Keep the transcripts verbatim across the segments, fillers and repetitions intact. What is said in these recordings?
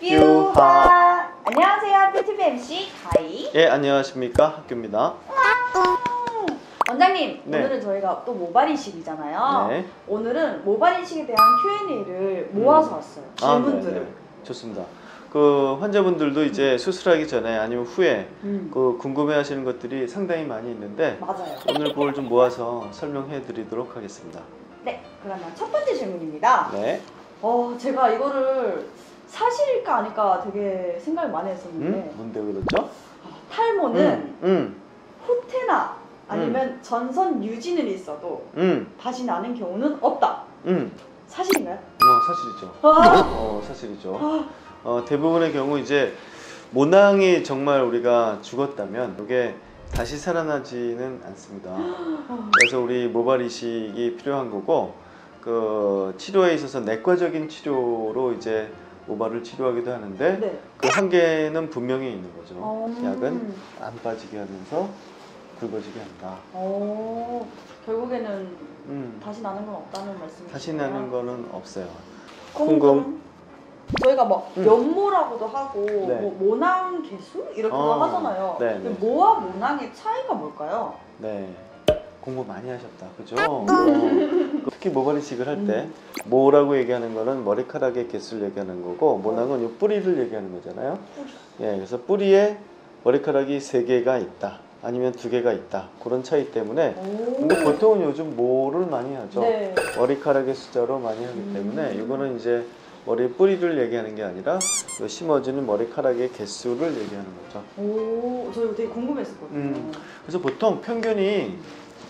뷰화. 안녕하세요, 쀼티비 엠씨 가이. 예, 안녕하십니까, 학교입니다. 원장님, 네. 오늘은 저희가 또 모발이식이잖아요. 네. 오늘은 모발이식에 대한 큐 앤 에이를 모아서 음. 왔어요. 질문들을. 아, 좋습니다. 그 환자분들도 이제 음. 수술하기 전에 아니면 후에 음. 그 궁금해하시는 것들이 상당히 많이 있는데, 맞아요. 오늘 그걸 좀 모아서 설명해 드리도록 하겠습니다. 네, 그러면 첫 번째 질문입니다. 네. 어, 제가 이거를 사실일까 아닐까 되게 생각을 많이 했었는데, 음? 뭔데 그렇죠? 탈모는 음. 음. 후퇴나 아니면 음. 전선 유지는 있어도 음. 다시 나는 경우는 없다. 음. 사실인가요? 어, 사실이죠. 아! 어, 사실이죠. 아! 어, 대부분의 경우 이제 모낭이 정말 우리가 죽었다면 이게 다시 살아나지는 않습니다. 그래서 우리 모발 이식이 필요한 거고, 그 치료에 있어서 내과적인 치료로 이제 모발을 치료하기도 하는데, 네. 그 한계는 분명히 있는 거죠. 오. 약은 안 빠지게 하면서 굵어지게 한다. 오. 결국에는 음. 다시 나는 건 없다는 말씀이시죠? 다시 나는 거는 없어요. 궁금. 저희가 막 음. 면모라고도 하고, 네. 뭐 모낭 개수? 이렇게도 어, 하잖아요. 네, 네. 모와 모낭의 차이가 뭘까요? 네, 공부 많이 하셨다, 그죠? 어, 특히 모발이식을 할 때 음. 모라고 얘기하는 거는 머리카락의 개수를 얘기하는 거고, 모낭은 요 뿌리를 얘기하는 거잖아요. 예, 그래서 뿌리에 머리카락이 세 개가 있다, 아니면 두 개가 있다, 그런 차이 때문에. 오. 근데 보통은 요즘 모를 많이 하죠. 네. 머리카락의 숫자로 많이 하기 때문에 음. 이거는 이제 머리 뿌리를 얘기하는 게 아니라 심어지는 머리카락의 개수를 얘기하는 거죠. 오, 저 되게 궁금했었거든요. 음, 그래서 보통 평균이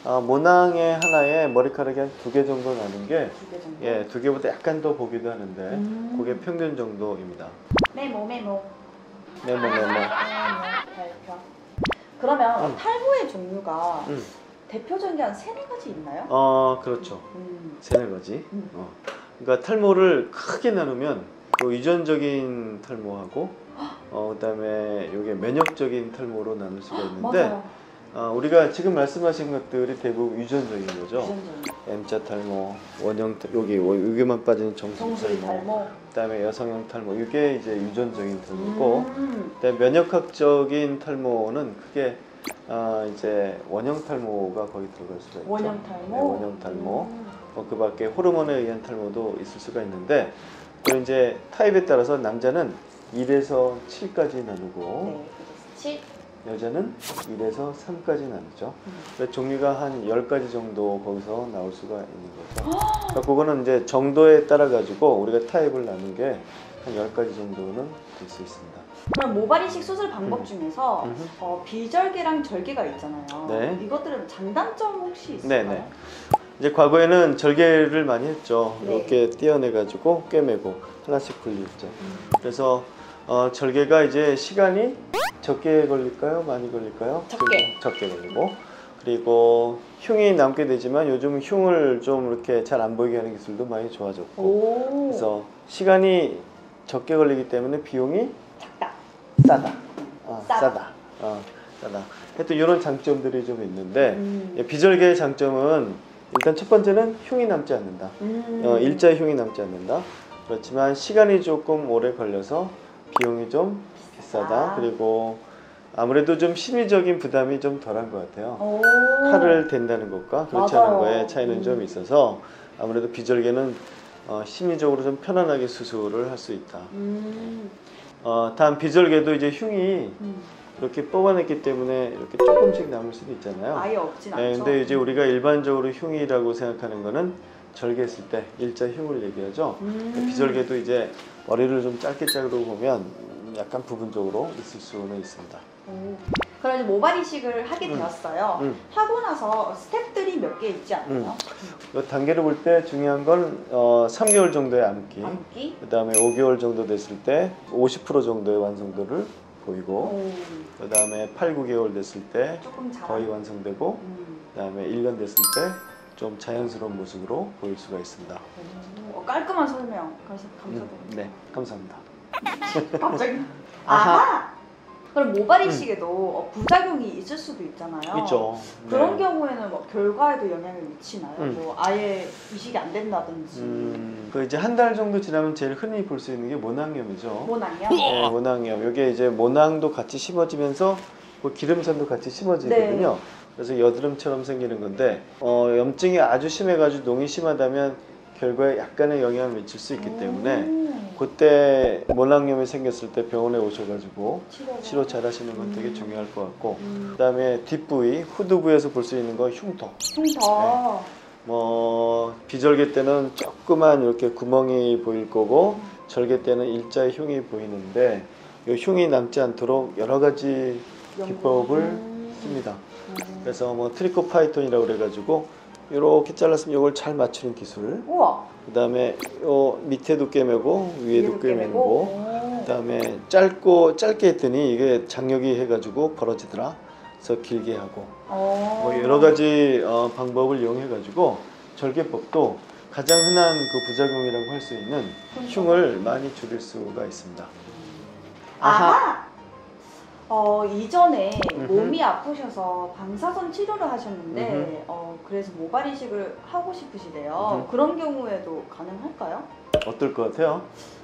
아, 모낭의 하나에 머리카락이 한 두 개 정도 나는 게, 두 개 정도? 예, 두 개보다 약간 더 보기도 하는데 음. 그게 평균 정도입니다. 메모 메모 메모 메모, 메모. 그러면 음. 탈모의 종류가 음. 대표적인 게 한 세네 가지 있나요? 어, 그렇죠. 음. 세네 가지. 음. 어. 그러니까 탈모를 크게 나누면 또 유전적인 탈모하고 어, 그다음에 이게 면역적인 탈모로 나눌 수가 있는데, 어, 우리가 지금 말씀하신 것들이 대부분 유전적인 거죠. 유전적인. M자 탈모, 원형 탈모, 여기 여기만 빠지는 정수리 탈모, 그다음에 여성형 탈모, 이게 이제 유전적인 탈모고, 음. 그다음에 면역학적인 탈모는 크게 어, 이제 원형 탈모가 거기 들어갈 수가 있죠. 원형 탈모. 네, 원형 탈모. 음. 어, 그 밖에 호르몬에 의한 탈모도 있을 수가 있는데, 또 이제 타입에 따라서 남자는 일에서 칠까지 나누고, 네, 칠. 여자는 일에서 삼까지 나누죠. 음. 종류가 한 열 가지 정도 거기서 나올 수가 있는 거죠. 허! 그러니까 그거는 이제 정도에 따라 가지고 우리가 타입을 나눈 게 한 열 가지 정도는 될 수 있습니다. 그럼 모발이식 수술 방법 음. 중에서 음. 어, 비절개랑 절개가 있잖아요. 네. 이것들은 장단점 혹시 있을까요? 네네. 이제 과거에는 절개를 많이 했죠. 네. 이렇게 떼어내가지고 꿰매고 하나씩 굴리죠. 음. 그래서 어, 절개가 이제 시간이 적게 걸릴까요? 많이 걸릴까요? 적게. 적게 걸리고, 그리고 흉이 남게 되지만 요즘 흉을 좀 이렇게 잘 안 보이게 하는 기술도 많이 좋아졌고. 오. 그래서 시간이 적게 걸리기 때문에 비용이 작다. 싸다. 어, 싸다. 싸다. 어, 싸다. 하여튼 이런 장점들이 좀 있는데, 음. 예, 비절개의 장점은 일단 첫 번째는 흉이 남지 않는다. 음. 어, 일자의 흉이 남지 않는다. 그렇지만 시간이 조금 오래 걸려서 비용이 좀 비싸다. 아. 그리고 아무래도 좀 심리적인 부담이 좀 덜한 것 같아요. 오. 칼을 댄다는 것과 그렇지 맞아요. 않은 거의 차이는 음. 좀 있어서 아무래도 비절개는 어, 심리적으로 좀 편안하게 수술을 할 수 있다. 음. 어, 다음 비절개도 이제 흉이 음. 이렇게 뽑아냈기 때문에 이렇게 조금씩 남을 수도 있잖아요. 아예 없진 않죠. 네, 근데 이제 우리가 일반적으로 흉이라고 생각하는 거는 절개했을 때 일자 흉을 얘기하죠. 음. 비절개도 이제 머리를 좀 짧게 자르고 보면 약간 부분적으로 있을 수는 있습니다. 오. 그럼 이제 모발 이식을 하게 음. 되었어요. 음. 하고 나서 스텝들이 몇 개 있지 않나요? 음. 단계를 볼 때 중요한 건 어, 삼 개월 정도의 암기, 암기? 그 다음에 오 개월 정도 됐을 때 오십 퍼센트 정도의 완성도를 보이고, 그 다음에 팔, 구 개월 됐을 때 거의 완성되고, 음. 그 다음에 일 년 됐을 때 좀 자연스러운 모습으로 보일 수가 있습니다. 오, 깔끔한 설명 감사드립니다. 음, 네, 감사합니다. 갑자기 아하! 아하! 그럼 모발이 시계도 음. 부작용이 있을 수도 있잖아요. 있죠. 그런 네. 경우에는 뭐 결과에도 영향을 미치나요? 음. 뭐 아예 이식이 안 된다든지. 음. 그 이제 한 달 정도 지나면 제일 흔히 볼 수 있는 게 모낭염이죠. 모낭염? 네, 모낭염. 이게 이제 모낭도 같이 심어지면서 그 기름산도 같이 심어지거든요. 네. 그래서 여드름처럼 생기는 건데 어, 염증이 아주 심해가지고 농이 심하다면 결과에 약간의 영향을 미칠 수 있기 때문에 그때 모낭염이 생겼을 때 병원에 오셔가지고 치료를. 치료 잘 하시는 건 음. 되게 중요할 것 같고 음. 그 다음에 뒷부위, 후두부에서 볼 수 있는 건 흉터 흉터 네. 뭐 비절개 때는 조그만 이렇게 구멍이 보일 거고 음. 절개 때는 일자의 흉이 보이는데 이 흉이 남지 않도록 여러 가지 연구. 기법을 음. 씁니다. 음. 그래서 뭐 트리코파이톤이라고 그래가지고 이렇게 잘랐으면 이걸 잘 맞추는 기술. 우와. 그 다음에 요 밑에도 꿰매고 위에도 꿰매고 그 다음에 짧고 짧게 했더니 이게 장력이 해가지고 벌어지더라. 그래서 길게 하고 뭐 여러 가지 어, 방법을 이용해가지고 절개법도 가장 흔한 그 부작용이라고 할 수 있는 흉을 많이 줄일 수가 있습니다. 아하. 아하. 어 이전에 음흠. 몸이 아프셔서 방사선 치료를 하셨는데 음흠. 어 그래서 모발 이식을 하고 싶으시대요. 음흠. 그런 경우에도 가능할까요? 어떨 것 같아요?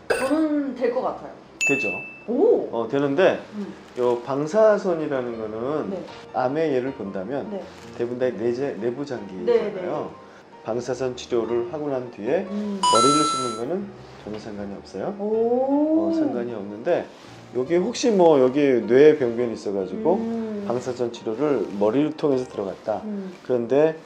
저는 될 것 같아요. 되죠. 오. 어 되는데 음. 요 방사선이라는 거는 네. 암의 예를 본다면 네. 대부분 다 내재 내부 장기잖아요. 네, 네. 방사선 치료를 하고 난 뒤에 음. 머리를 심는 거는 전혀 상관이 없어요. 오. 어, 상관이 없는데. 여기 혹시 뭐 여기 뇌에 병변이 있어가지고 음. 방사선 치료를 머리를 통해서 들어갔다. 음. 그런데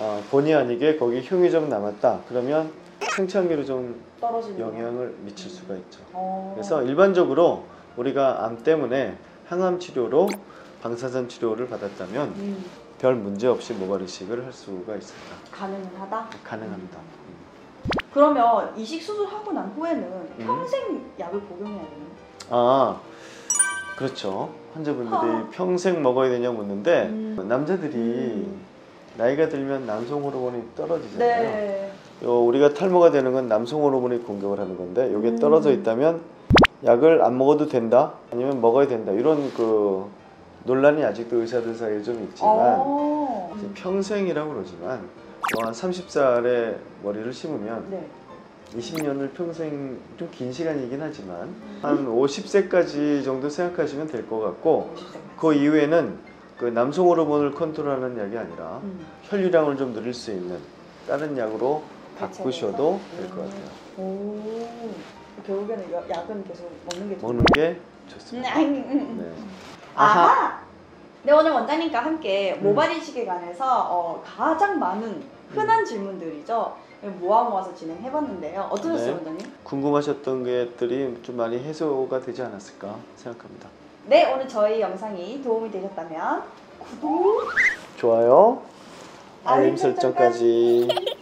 어, 본의 아니게 거기 흉이 좀 남았다. 그러면 생착률이 좀 떨어지는 영향을 미칠 수가 있죠. 오. 그래서 일반적으로 우리가 암 때문에 항암 치료로 방사선 치료를 받았다면 음. 별 문제 없이 모발 이식을 할 수가 있습니다. 가능하다? 가능합니다. 음. 그러면 이식 수술하고 난 후에는 평생 음. 약을 복용해야 되나요? 아 그렇죠. 환자분들이 아. 평생 먹어야 되냐 묻는데 음. 남자들이 음. 나이가 들면 남성 호르몬이 떨어지잖아요. 네. 요 우리가 탈모가 되는 건 남성 호르몬이 공격을 하는 건데 이게 음. 떨어져 있다면 약을 안 먹어도 된다 아니면 먹어야 된다 이런 그 논란이 아직도 의사들 사이에 좀 있지만 이제 평생이라고 그러지만 한 서른 살에 머리를 심으면 네. 이십 년을 평생 좀 긴 시간이긴 하지만 한 오십 세까지 정도 생각하시면 될 것 같고 그 이후에는 그 남성 호르몬을 컨트롤하는 약이 아니라 음. 혈류량을 좀 늘릴 수 있는 다른 약으로 바꾸셔도 될 것 같아요. 오, 결국에는 약은 계속 먹는 게 먹는 게 좋습니다. 네. 아하. 네, 오늘 원장님과 함께 모발 이식에 관해서 어, 가장 많은 흔한 질문들이죠. 모아 모아서 진행해봤는데요. 어떠셨어요, 네. 원장님? 궁금하셨던 것들이 좀 많이 해소가 되지 않았을까 생각합니다. 네, 오늘 저희 영상이 도움이 되셨다면 구독, 좋아요, 알림 설정까지